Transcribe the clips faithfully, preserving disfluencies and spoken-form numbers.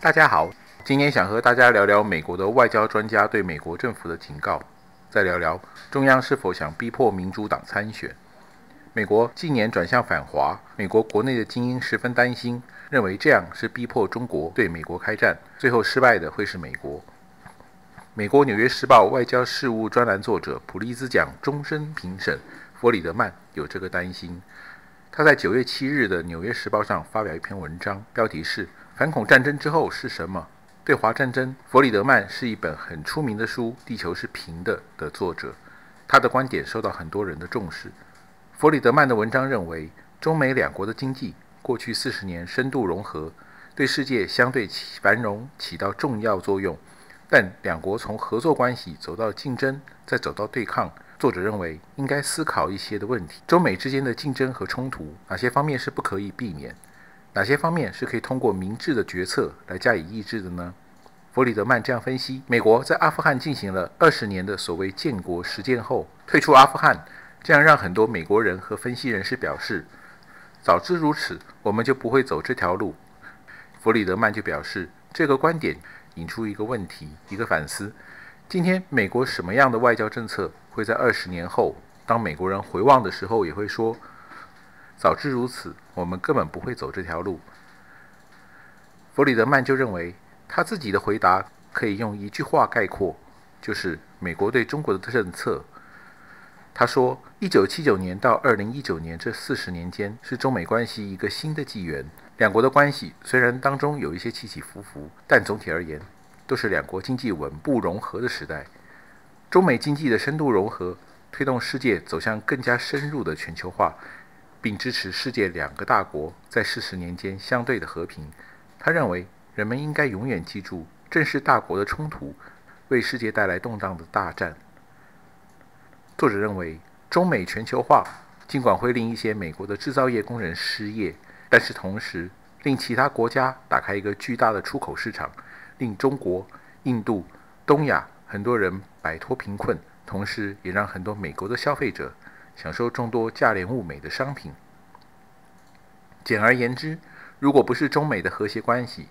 大家好，今天想和大家聊聊美国的外交专家对美国政府的警告，再聊聊中央是否想逼迫民主党参选。美国近年转向反华，美国国内的精英十分担心，认为这样是逼迫中国对美国开战，最后失败的会是美国。美国《纽约时报》外交事务专栏作者、普利兹奖终身评审弗里德曼有这个担心。他在九月七日的《纽约时报》上发表一篇文章，标题是反恐战争之后是什么？对华战争，弗里德曼是一本很出名的书，《地球是平的》的作者，他的观点受到很多人的重视。弗里德曼的文章认为，中美两国的经济过去四十年深度融合，对世界相对繁荣起到重要作用，但两国从合作关系走到竞争，再走到对抗，作者认为应该思考一些的问题。中美之间的竞争和冲突，哪些方面是不可以避免？哪些方面是可以通过明智的决策来加以抑制的呢？弗里德曼这样分析，美国在阿富汗进行了二十年的所谓建国实践后，退出阿富汗，这样让很多美国人和分析人士表示，早知如此，我们就不会走这条路。弗里德曼就表示，这个观点引出一个问题，一个反思，今天美国什么样的外交政策会在二十年后，当美国人回望的时候也会说，早知如此，我们根本不会走这条路。弗里德曼就认为，他自己的回答可以用一句话概括，就是美国对中国的政策。他说，一九七九年到二零一九年这四十年间，是中美关系一个新的纪元。两国的关系虽然当中有一些起起伏伏，但总体而言，都是两国经济稳步融合的时代。中美经济的深度融合，推动世界走向更加深入的全球化，并支持世界两个大国在四十年间相对的和平。他认为，人们应该永远记住，正是大国的冲突为世界带来动荡的大战。作者认为，中美全球化尽管会令一些美国的制造业工人失业，但是同时令其他国家打开一个巨大的出口市场，令中国、印度、东亚很多人摆脱贫困，同时也让很多美国的消费者享受众多价廉物美的商品。简而言之，如果不是中美的和谐关系，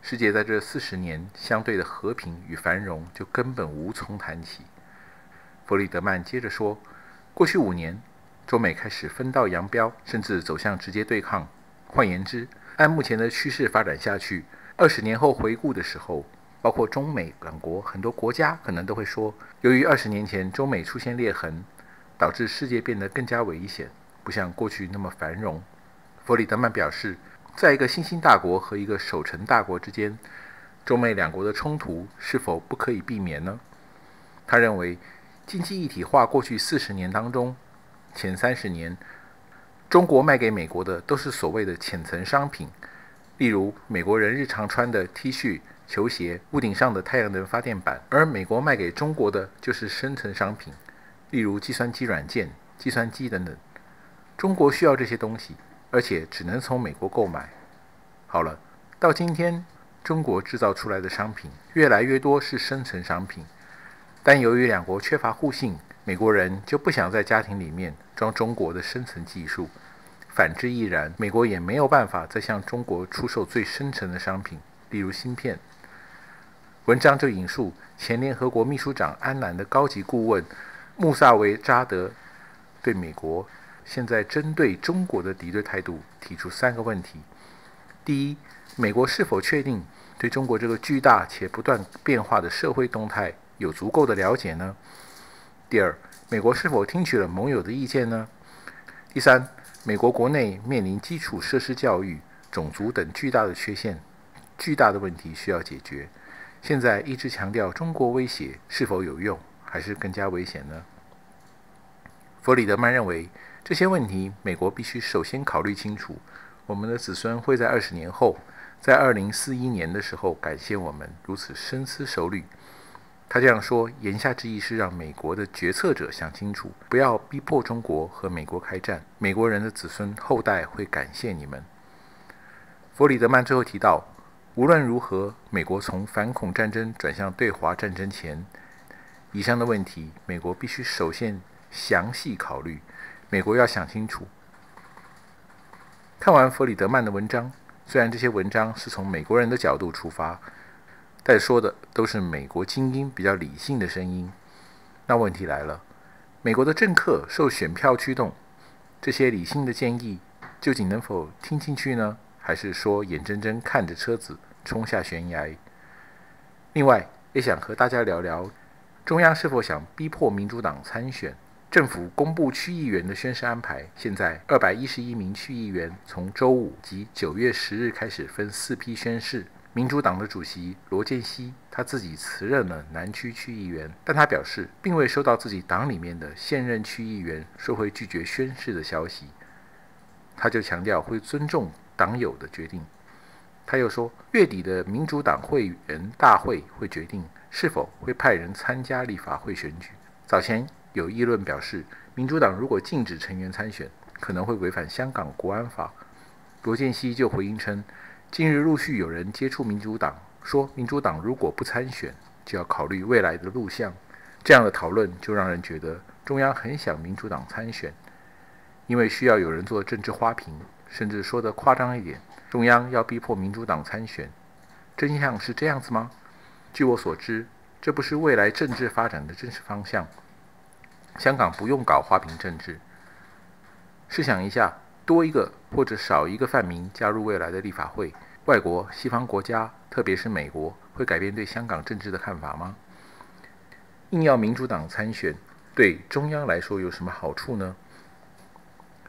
世界在这四十年相对的和平与繁荣就根本无从谈起。弗里德曼接着说，过去五年，中美开始分道扬镳，甚至走向直接对抗。换言之，按目前的趋势发展下去，二十年后回顾的时候，包括中美两国很多国家可能都会说，由于二十年前中美出现裂痕，导致世界变得更加危险，不像过去那么繁荣。弗里德曼表示，在一个新兴大国和一个守成大国之间，中美两国的冲突是否不可以避免呢？他认为，经济一体化过去四十年当中，前三十年，中国卖给美国的都是所谓的浅层商品，例如美国人日常穿的 T 恤、球鞋、屋顶上的太阳能发电板，而美国卖给中国的就是深层商品，例如计算机软件、计算机等等。中国需要这些东西，而且只能从美国购买。好了，到今天，中国制造出来的商品越来越多是深层商品，但由于两国缺乏互信，美国人就不想在家庭里面装中国的深层技术，反之亦然，美国也没有办法再向中国出售最深层的商品，例如芯片。文章就引述前联合国秘书长安兰的高级顾问穆萨维扎德对美国现在针对中国的敌对态度提出三个问题。第一，美国是否确定对中国这个巨大且不断变化的社会动态有足够的了解呢？第二，美国是否听取了盟友的意见呢？第三，美国国内面临基础设施教育、种族等巨大的缺陷，巨大的问题需要解决。现在一直强调中国威胁是否有用？还是更加危险呢？弗里德曼认为，这些问题美国必须首先考虑清楚，我们的子孙会在二十年后，在二零四一年的时候感谢我们如此深思熟虑。他这样说，言下之意是让美国的决策者想清楚，不要逼迫中国和美国开战，美国人的子孙后代会感谢你们。弗里德曼最后提到，无论如何，美国从反恐战争转向对华战争前，以上的问题，美国必须首先详细考虑，美国要想清楚。看完弗里德曼的文章，虽然这些文章是从美国人的角度出发，但说的都是美国精英比较理性的声音。那问题来了，美国的政客受选票驱动，这些理性的建议究竟能否听进去呢？还是说眼睁睁看着车子冲下悬崖？另外，也想和大家聊聊中央是否想逼迫民主党参选。政府公布区议员的宣誓安排，现在二百一十一名区议员从周五及九月十日开始分四批宣誓。民主党的主席罗健熙他自己辞任了南区区议员，但他表示并未收到自己党里面的现任区议员说会拒绝宣誓的消息，他就强调会尊重党友的决定。他又说，月底的民主党会员大会会决定是否会派人参加立法会选举。早前有议论表示，民主党如果禁止成员参选，可能会违反香港国安法。罗健熙就回应称，近日陆续有人接触民主党，说民主党如果不参选，就要考虑未来的路向。这样的讨论就让人觉得中央很想民主党参选，因为需要有人做政治花瓶，甚至说得夸张一点，中央要逼迫民主党参选。真相是这样子吗？据我所知，这不是未来政治发展的真实方向。香港不用搞花瓶政治。试想一下，多一个或者少一个泛民加入未来的立法会，外国西方国家，特别是美国，会改变对香港政治的看法吗？硬要民主党参选，对中央来说有什么好处呢？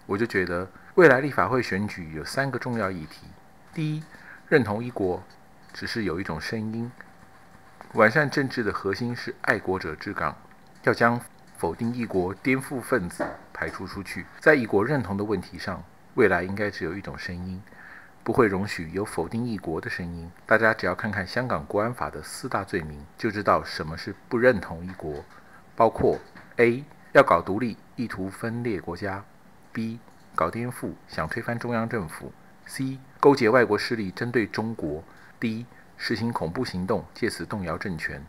我就觉得未来立法会选举有三个重要议题。第一，认同一国，只是有一种声音，完善政治的核心是爱国者治港，要将否定一国颠覆分子排除出去。在一国认同的问题上，未来应该只有一种声音，不会容许有否定一国的声音。大家只要看看香港国安法的四大罪名，就知道什么是不认同一国，包括 A 要搞独立，意图分裂国家， B 搞颠覆，想推翻中央政府， C 勾结外国势力针对中国， D 实行恐怖行动，借此动摇政权。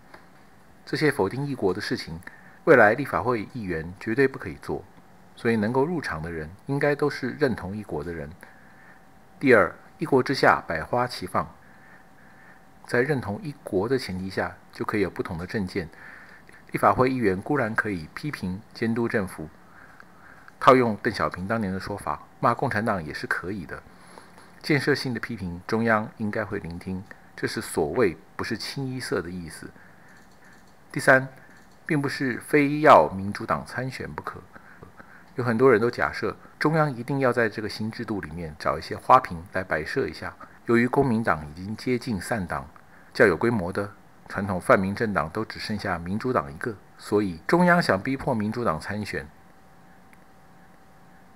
这些否定一国的事情，未来立法会议员绝对不可以做，所以能够入场的人应该都是认同一国的人。第二，一国之下百花齐放，在认同一国的前提下，就可以有不同的政见。立法会议员固然可以批评监督政府，套用邓小平当年的说法，骂共产党也是可以的。建设性的批评，中央应该会聆听，这是所谓不是清一色的意思。第三，并不是非要民主党参选不可。有很多人都假设中央一定要在这个新制度里面找一些花瓶来摆设一下。由于公民党已经接近散党，较有规模的传统泛民政党都只剩下民主党一个，所以中央想逼迫民主党参选。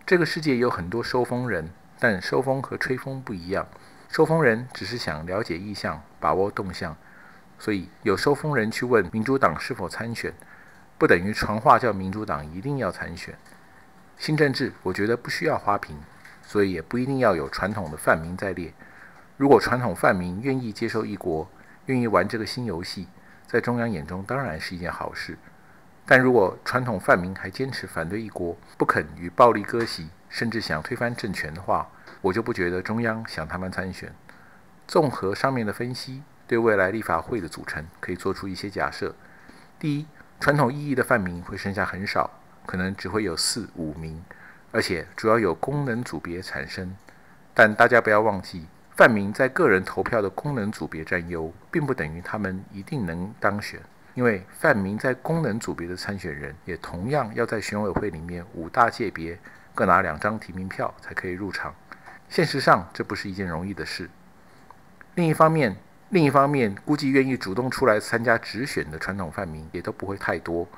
这个世界有很多收风人，但收风和吹风不一样。收风人只是想了解意向，把握动向，所以有收风人去问民主党是否参选，不等于传话叫民主党一定要参选。新政治我觉得不需要花瓶，所以也不一定要有传统的泛民在列。如果传统泛民愿意接受一国，愿意玩这个新游戏，在中央眼中当然是一件好事。但如果传统泛民还坚持反对一国，不肯与暴力割席，甚至想推翻政权的话，我就不觉得中央想他们参选。综合上面的分析，对未来立法会的组成可以做出一些假设。第一，传统意义的泛民会剩下很少，可能只会有四五名，而且主要有功能组别产生。但大家不要忘记，泛民在个人投票的功能组别占优，并不等于他们一定能当选，因为泛民在功能组别的参选人也同样要在选委会里面五大界别各拿两张提名票才可以入场。现实上，这不是一件容易的事。另一方面，另一方面，估计愿意主动出来参加直选的传统泛民也都不会太多。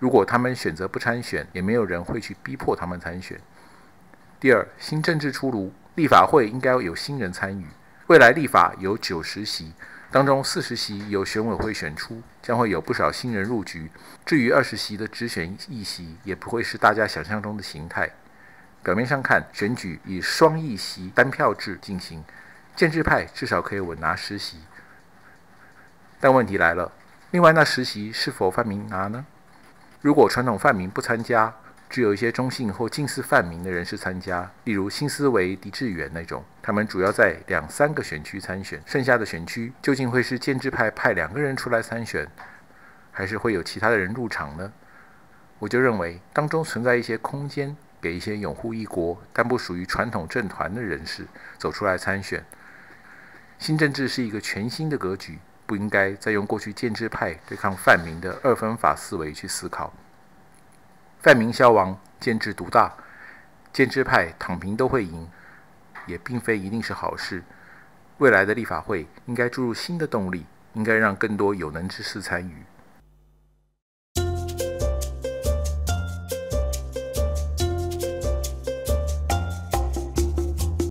如果他们选择不参选，也没有人会去逼迫他们参选。第二，新政治出炉，立法会应该有新人参与。未来立法有九十席，当中四十席由选委会选出，将会有不少新人入局。至于二十席的直选议席，也不会是大家想象中的形态。表面上看，选举以双议席单票制进行，建制派至少可以稳拿十席，但问题来了，另外那十席是否泛民拿呢？如果传统泛民不参加，只有一些中信或近似泛民的人士参加，例如新思维、狄志远那种。他们主要在两三个选区参选，剩下的选区究竟会是建制派派两个人出来参选，还是会有其他的人入场呢？我就认为当中存在一些空间，给一些拥护一国但不属于传统政团的人士走出来参选。新政治是一个全新的格局，不应该再用过去建制派对抗泛民的二分法思维去思考。泛民消亡，建制独大，建制派躺平都会赢，也并非一定是好事。未来的立法会应该注入新的动力，应该让更多有能之士参与。